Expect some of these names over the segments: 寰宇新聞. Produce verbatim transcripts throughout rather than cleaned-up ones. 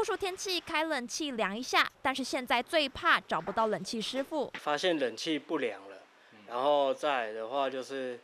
酷暑天气开冷气凉一下，但是现在最怕找不到冷气师傅。发现冷气不良了，然后再来的话就是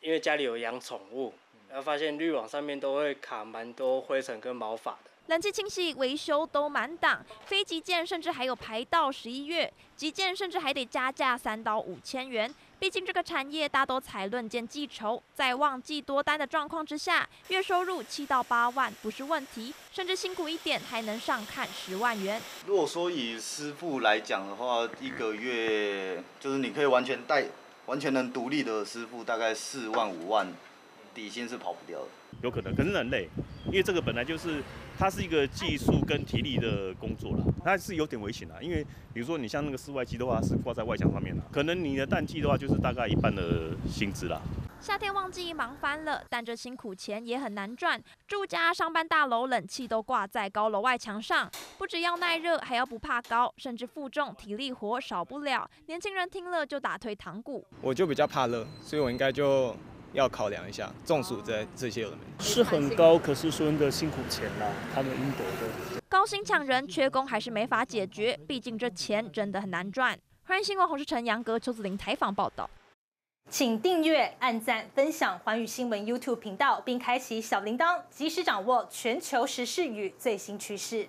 因为家里有养宠物，然后发现滤网上面都会卡蛮多灰尘跟毛发的。 冷气清洗维修都满档，非急件甚至还有排到十一月，急件甚至还得加价三到五千元。毕竟这个产业大多采论件计酬，在旺季多单的状况之下，月收入七到八万不是问题，甚至辛苦一点还能上看十万元。如果说以师傅来讲的话，一个月就是你可以完全带、完全能独立的师傅，大概四万五万，底薪是跑不掉的。有可能，可是很累，因为这个本来就是。 它是一个技术跟体力的工作啦，它是有点危险啦。因为比如说你像那个室外机的话，是挂在外墙上面啦，可能你的淡季的话就是大概一半的薪资啦。夏天旺季忙翻了，但这辛苦钱也很难赚。住家、上班大楼冷气都挂在高楼外墙上，不只要耐热，还要不怕高，甚至负重、体力活少不了。年轻人听了就打退堂鼓。我就比较怕热，所以我应该就。 要考量一下中暑这这些有没有？是很高，可是说的辛苦钱啦，他们应得的。高薪抢人，缺工还是没法解决，毕竟这钱真的很难赚。寰宇新闻洪世成、杨格、邱子玲采访报道。请订阅、按赞、分享寰宇新闻 YouTube 频道，并开启小铃铛，及时掌握全球时事与最新趋势。